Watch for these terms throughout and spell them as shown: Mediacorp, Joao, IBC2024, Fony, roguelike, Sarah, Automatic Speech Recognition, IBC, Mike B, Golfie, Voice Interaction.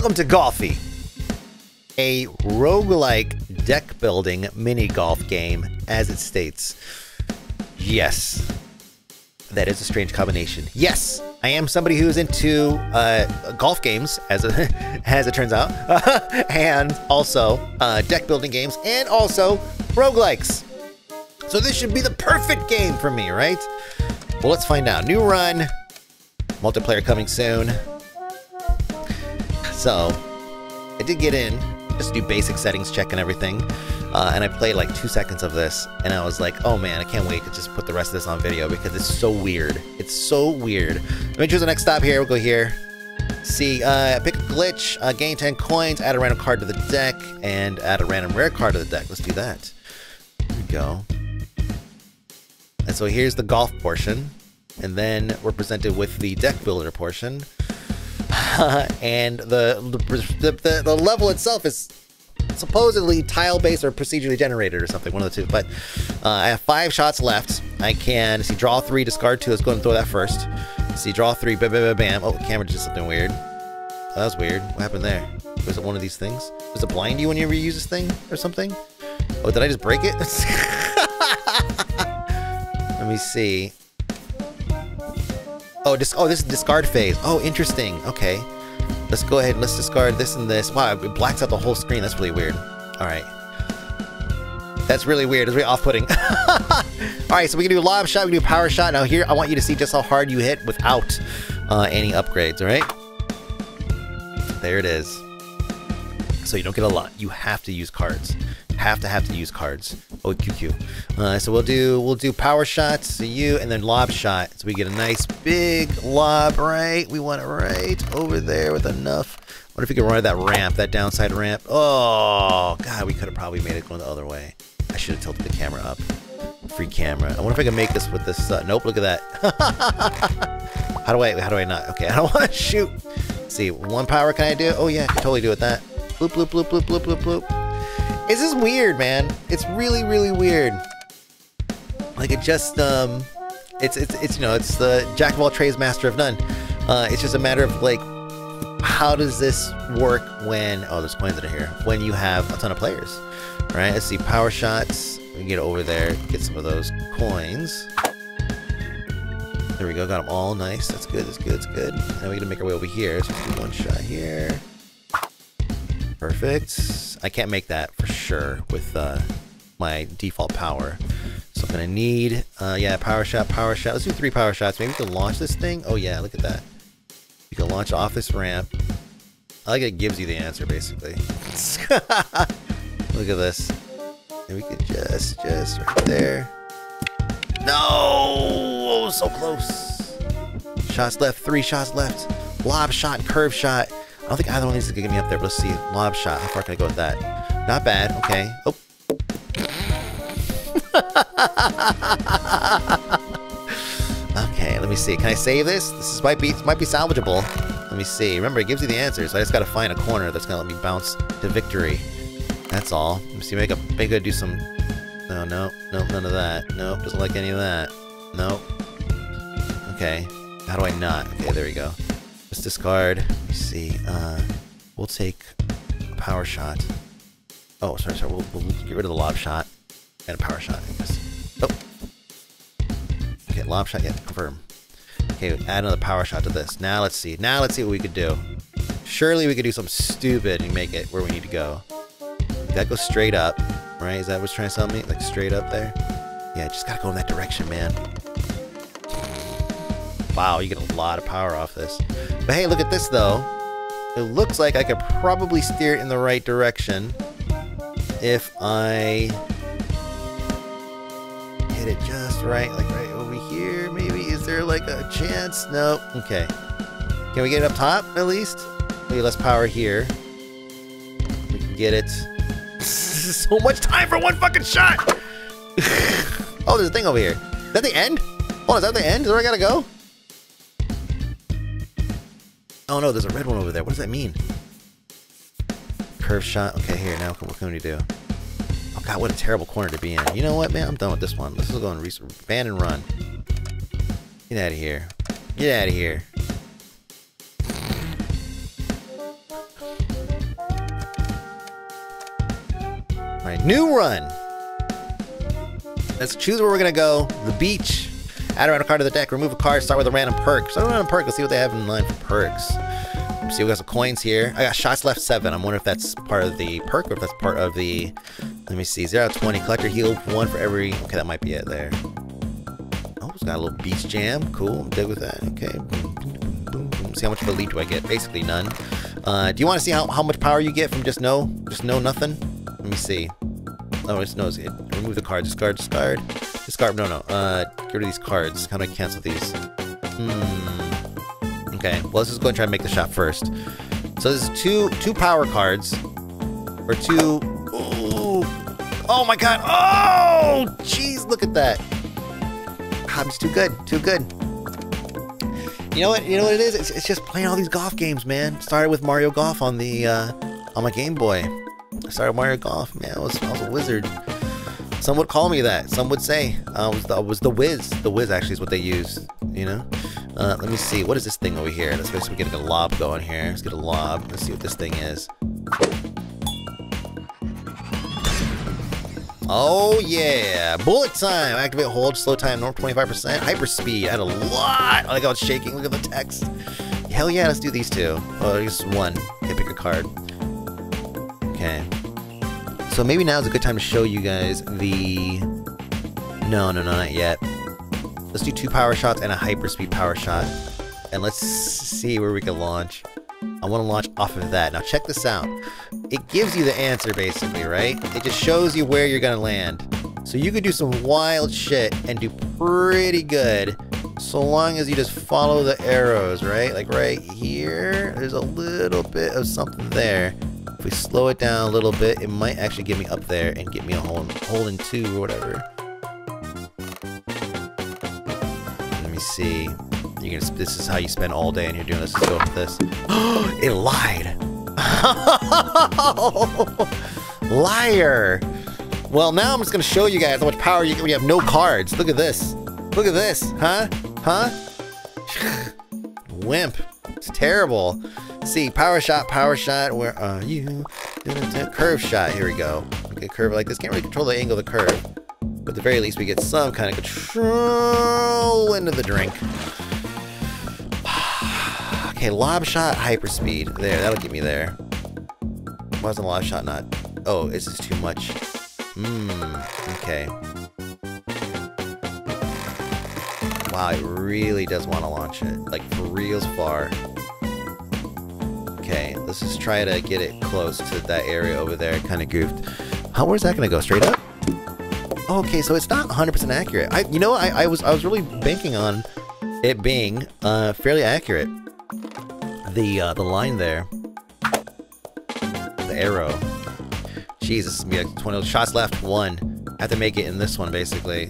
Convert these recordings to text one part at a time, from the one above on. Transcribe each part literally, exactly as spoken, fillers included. Welcome to Golfie, a roguelike deck building mini golf game, as it states. Yes, that is a strange combination. Yes, I am somebody who's into uh, golf games, as a, as it turns out, and also uh, deck building games, and also roguelikes. So this should be the perfect game for me, right? Well, let's find out. New run, multiplayer coming soon. So, I did get in, just do basic settings check and everything, uh, and I played like two seconds of this, and I was like, oh man, I can't wait to just put the rest of this on video because it's so weird. It's so weird. Let me choose the next stop here, we'll go here. See, uh, pick a glitch, uh, gain ten coins, add a random card to the deck, and add a random rare card to the deck. Let's do that. There we go. And so here's the golf portion, and then we're presented with the deck builder portion. And the the, the the level itself is supposedly tile-based or procedurally generated or something, one of the two. But uh, I have five shots left. I can see draw three, discard two. Let's go and throw that first. See draw three, bam, bam, bam. Oh, the camera did something weird. Oh, that was weird. What happened there? Was it one of these things? Does it blind you when you reuse this thing or something? Oh, did I just break it? Let me see. Oh, dis oh, this is discard phase. Oh, interesting. Okay. Let's go ahead and let's discard this and this. Wow, it blacks out the whole screen. That's really weird. All right. That's really weird. It's really off-putting. All right, so we can do lob shot. We can do power shot. Now here, I want you to see just how hard you hit without uh, any upgrades, all right? There it is. So you don't get a lot. You have to use cards. Have to have to use cards. Oh, Q Q. Uh, so we'll do we'll do power shots to you, and then lob shot. So we get a nice big lob, right? We want it right over there with enough. I wonder if we can run that ramp, that downside ramp. Oh God, we could have probably made it go the other way. I should have tilted the camera up. Free camera. I wonder if I can make this with this. Uh, nope. Look at that. how do I? How do I not? Okay. I don't want to shoot. Let's see, one power can I do? Oh yeah, I can totally do it. That. Bloop bloop bloop bloop bloop bloop bloop. This is weird, man. It's really, really weird. Like it just, um, it's, it's, it's, you know, it's the jack of all trades, master of none. Uh, it's just a matter of like, how does this work when? Oh, there's coins in here. When you have a ton of players, all right? Let's see, power shots. We can get over there, get some of those coins. There we go. Got them all. Nice. That's good. That's good. That's good. Now we got to make our way over here. So let's do one shot here. Perfect. I can't make that for sure with uh, my default power. So I'm gonna need, uh, yeah, power shot, power shot. Let's do three power shots. Maybe we can launch this thing. Oh yeah, look at that. You can launch off this ramp. I like it gives you the answer basically. Look at this. And we could just, just right there. No! Oh, so close. Shots left, three shots left. Lob shot, curve shot. I don't think either one of these is gonna get me up there, but let's see. Lob shot. How far can I go with that? Not bad. Okay. Oh. Okay, let me see. Can I save this? This is, might be might be salvageable. Let me see. Remember, it gives you the answer, so I just gotta find a corner that's gonna let me bounce to victory. That's all. Let me see. Maybe I gotta, maybe I gotta do some. No, no, no, none of that. Nope, doesn't like any of that. Nope. Okay. How do I not? Okay, there we go. Let's discard. Let me see. Uh, we'll take a power shot. Oh, sorry, sorry. We'll, we'll get rid of the lob shot and a power shot, I guess. Oh. Okay, lob shot. Yeah, confirm. Okay, add another power shot to this. Now let's see. Now let's see what we could do. Surely we could do something stupid and make it where we need to go. That goes straight up, right? Is that what's trying to tell me? Like straight up there? Yeah, just gotta go in that direction, man. Wow, you get a lot of power off this. But hey, look at this though. It looks like I could probably steer it in the right direction if I hit it just right, like right over here, maybe. Is there like a chance? No. Okay. Can we get it up top at least? Maybe less power here. We can get it. So much time for one fucking shot! Oh, there's a thing over here. Is that the end? Oh, is that the end? Is that where I gotta go? Oh no, there's a red one over there. What does that mean? Curve shot. Okay, here, now what can we do? Oh god, what a terrible corner to be in. You know what, man? I'm done with this one. Let's just go and re- ban and run. Get out of here. Get out of here. New run. Let's choose where we're gonna go. The beach. Add around a card to the deck. Remove a card. Start with a random perk. Start with a random perk. Let's see what they have in line for perks. Let's see, we got some coins here. I got shots left seven. I wonder if that's part of the perk or if that's part of the. Let me see. Zero out of twenty. Collector heal one for every. Okay, that might be it there. Oh, it's got a little beach jam. Cool. I'm good with that. Okay. See how much of a lead do I get? Basically none. Uh, do you want to see how, how much power you get from just no, just no nothing? Let me see. Oh, it's no. It's, it, remove the cards. Discard. Discard. Discard. No, no. Uh, get rid of these cards. How do I cancel these? Hmm. Okay. Well, let's just go and try and make the shot first. So this is two two power cards, or two. Ooh. Oh my God. Oh, jeez. Look at that. God, it's too good. Too good. You know what? You know what it is? It's, it's just playing all these golf games, man. Started with Mario Golf on the uh, on my Game Boy. I started Mario Golf, man. I was, I was a wizard. Some would call me that. Some would say I was the, I was the whiz. The whiz actually is what they use. You know. Uh, let me see. What is this thing over here? Let's basically get a lob going here. Let's get a lob. Let's see what this thing is. Oh yeah! Bullet time! Activate, hold, slow time, normal twenty-five percent. Hyper speed, I had a lot! I like how it's shaking, look at the text. Hell yeah, let's do these two. Oh, just one. Okay, pick a card. Okay. So maybe now's a good time to show you guys the... No, no, no, not yet. Let's do two power shots and a hyper speed power shot. And let's see where we can launch. I want to launch off of that. Now check this out. It gives you the answer basically, right? It just shows you where you're gonna land. So you could do some wild shit and do pretty good so long as you just follow the arrows, right? Like right here, there's a little bit of something there. If we slow it down a little bit, it might actually get me up there and get me a hole in, hole in two or whatever. Let me see. You're gonna, this is how you spend all day and you're doing this. Let's go with this. It lied! Liar! Well, now I'm just gonna show you guys how much power you get when you have no cards. Look at this. Look at this. Huh? Huh? Wimp. It's terrible. See, power shot, power shot. Where are you? Curve shot. Here we go. Okay, curve like this. Can't really control the angle of the curve. But at the very least, we get some kind of control into the drink. Okay, lob shot, hyper speed. There, that'll get me there. Why is the lob shot not? Oh, it's just too much. Mmm, okay. Wow, it really does want to launch it. Like, for reals far. Okay, let's just try to get it close to that area over there. Kind of goofed. How, where's that gonna go? Straight up? Okay, so it's not one hundred percent accurate. I, you know, I, I was, I was really banking on it being uh, fairly accurate. The, uh, the line there. The arrow. Jesus, we got twenty shots left, one. I have to make it in this one, basically.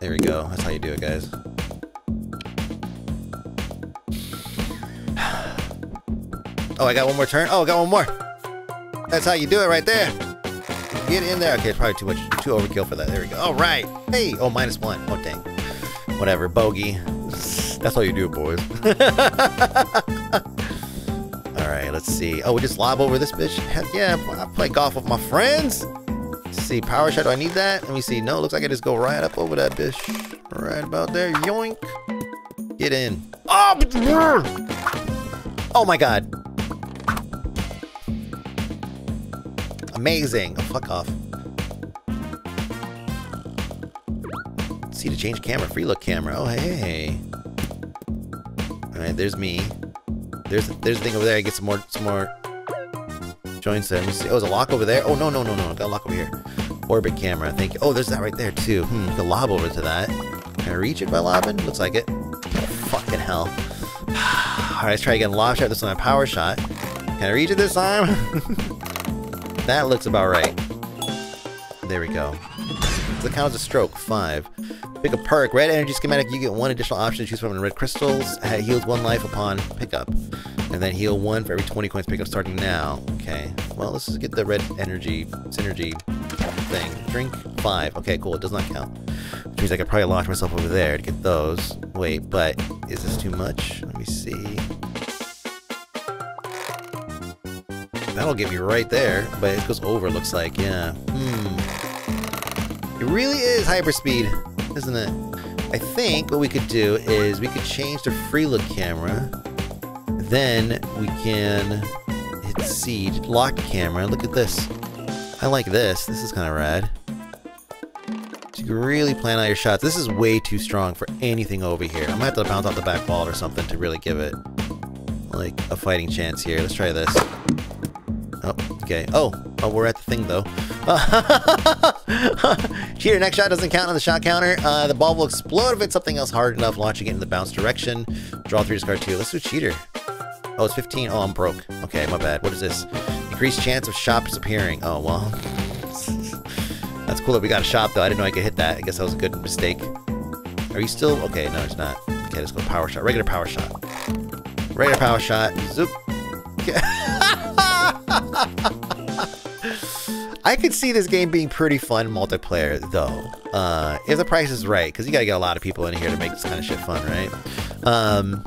There we go. That's how you do it, guys. Oh, I got one more turn. Oh, I got one more. That's how you do it right there. Get in there. Okay, it's probably too much. Too overkill for that. There we go. All right. Hey. Oh, minus one. Oh, dang. Whatever. Bogey. That's all you do, boys. Alright, let's see. Oh, we just lob over this bitch? Heck yeah, I play golf with my friends. Let's see, power shot, do I need that? Let me see. No, looks like I just go right up over that bitch. Right about there. Yoink. Get in. Oh, oh my God. Amazing. Oh, fuck off. Let's see, to change camera. Free look camera. Oh, hey. Alright, there's me. There's there's a thing over there. I get some more some more joints there. Let me see. Oh, there's a lock over there. Oh no no no no! I got a lock over here. Orbit camera. Thank you. Oh, there's that right there too. Hmm. I can lob over to that. Can I reach it by lobbing? Looks like it. Fucking hell! Alright, let's try again. Lob shot. This one, a power shot. Can I reach it this time? That looks about right. There we go. The count is a stroke. Five. Pick a perk. Red energy schematic. You get one additional option to choose from in red crystals. It heals one life upon pickup. And then heal one for every twenty coins picked up starting now. Okay. Well, let's just get the red energy synergy thing. Drink five. Okay, cool. It does not count. Which means I could probably launch myself over there to get those. Wait, but is this too much? Let me see. that'll get me right there, but it goes over, looks like, yeah. Hmm. It really is hyperspeed, isn't it? I think what we could do is we could change to free look camera. Then we can hit C, lock camera. Look at this. I like this. This is kind of rad. So you can really plan out your shots. This is way too strong for anything over here. I'm gonna have to bounce off the back wall or something to really give it like a fighting chance here. Let's try this. Oh, okay. Oh, oh, we're at the thing though. Cheater, next shot doesn't count on the shot counter. Uh, the ball will explode if it's something else hard enough, launching it in the bounce direction. Draw three, discard two. Let's do cheater. Oh, it's fifteen. Oh, I'm broke. Okay, my bad. What is this? Increased chance of shop disappearing. Oh, well. That's cool that we got a shop, though. I didn't know I could hit that. I guess that was a good mistake. Are you still? Okay, no, it's not. Okay, let's go power shot. Regular power shot. Regular power shot. Zoop. Okay. I could see this game being pretty fun multiplayer, though. Uh, if the price is right, because you gotta get a lot of people in here to make this kind of shit fun, right? Um...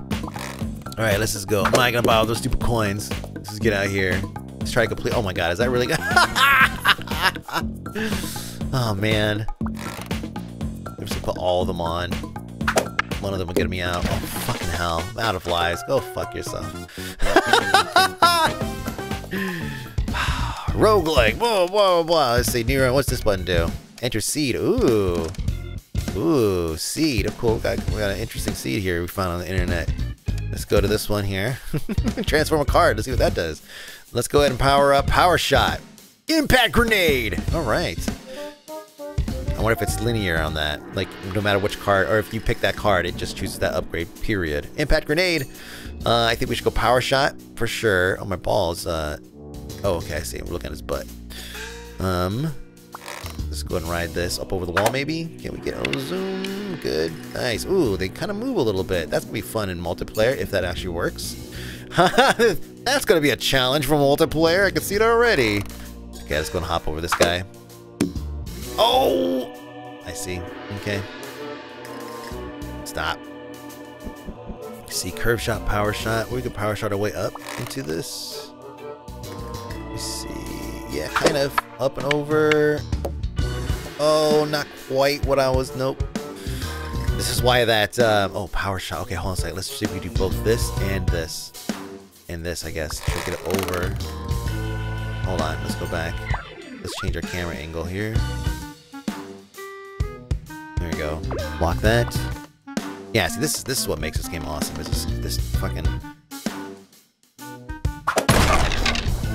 Alright, let's just go. I'm not gonna buy all those stupid coins. Let's just get out of here. Let's try to complete. Oh my god, is that really good? Oh man. I'm just gonna put all of them on. One of them will get me out. Oh, fucking hell. I'm out of lies. Go fuck yourself. Roguelike. Whoa, whoa, whoa. Let's see. Nero, what's this button do? Enter seed. Ooh. Ooh, seed. Oh, cool. We got, we got an interesting seed here we found on the internet. Let's go to this one here. Transform a card. Let's see what that does. Let's go ahead and power up. Power shot. Impact grenade. All right. I wonder if it's linear on that. Like, no matter which card, or if you pick that card, it just chooses that upgrade, period. Impact grenade. Uh, I think we should go power shot for sure. Oh, my balls. Uh, oh, okay. I see. We're looking at his butt. Um, let's go ahead and ride this up over the wall, maybe. Can we get a zoom? Good. Nice. Ooh, they kind of move a little bit. That's going to be fun in multiplayer, if that actually works. That's going to be a challenge for multiplayer. I can see it already. Okay, let's go and hop over this guy. Oh! I see. Okay. Stop. See, curve shot, power shot. We could power shot our way up into this. Let me see. Yeah, kind of. Up and over. Oh, not quite what I was. Nope. This is why that, um, oh, power shot. Okay, hold on a second. Let's see if we do both this and this. And this, I guess. Take it over. Hold on, let's go back. Let's change our camera angle here. There we go. Block that. Yeah, see, this, this is what makes this game awesome. Is this, this fucking...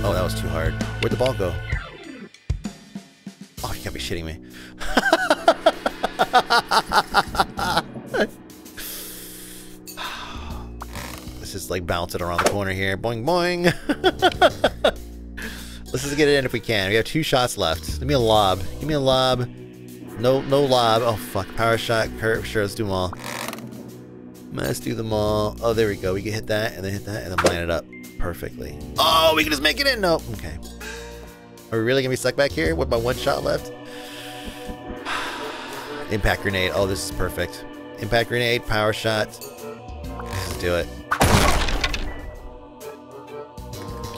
Oh, that was too hard. Where'd the ball go? Oh, you can't be shitting me. Let's just like bounce it around the corner here. Boing, boing. Let's just get it in if we can. We have two shots left. Give me a lob. Give me a lob. No, no lob. Oh, fuck. Power shot, curve. Sure, let's do them all. Let's do them all. Oh, there we go. We can hit that and then hit that and then line it up perfectly. Oh, we can just make it in. Nope. Okay. Are we really going to be stuck back here with my one shot left? Impact grenade. Oh, this is perfect. Impact grenade, power shot. Let's do it.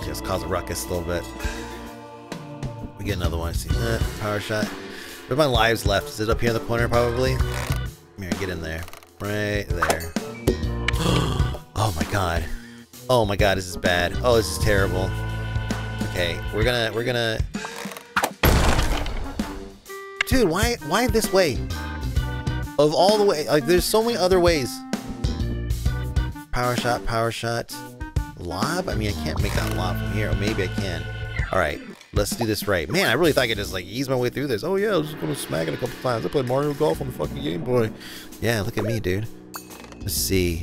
Just cause a ruckus a little bit. We get another one. I see that. Power shot. Where's my lives left? Is it up here in the corner, probably? Here, get in there. Right there. Oh my god. Oh my god, this is bad. Oh, this is terrible. Okay, we're gonna, we're gonna... Dude, why, why this way? Of all the way, like, there's so many other ways. Power shot, power shot. Lob? I mean, I can't make that lob from here, or maybe I can. Alright, let's do this right. Man, I really thought I could just, like, ease my way through this. Oh, yeah, I was just gonna smack it a couple times. I played Mario Golf on the fucking Game Boy. Yeah, look at me, dude. Let's see.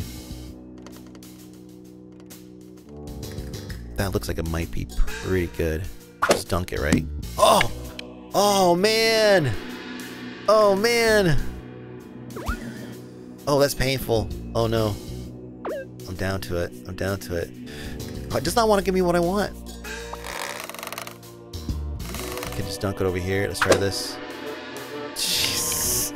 That looks like it might be pretty good. Just dunk it, right? Oh! Oh man! Oh man! Oh, that's painful. Oh no. I'm down to it. I'm down to it. I just not want to give me what I want. I can just dunk it over here. Let's try this. Jesus.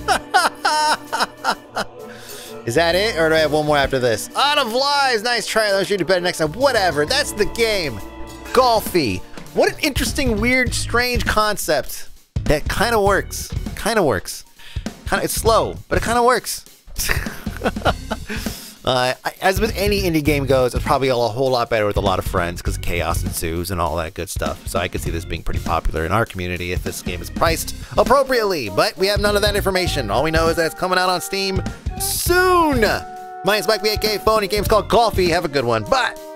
Is that it? Or do I have one more after this? Out of lies! Nice try. I'll shoot it better next time. Whatever. That's the game. Golfie. What an interesting, weird, strange concept that kind of works. Kind of works. Kinda, it's slow, but it kind of works. uh, as with any indie game goes, it's probably a whole lot better with a lot of friends because chaos ensues and all that good stuff. So I could see this being pretty popular in our community if this game is priced appropriately. But we have none of that information. All we know is that it's coming out on Steam soon. My name's Mike B aka Fony. Game's called Golfie. Have a good one. Bye.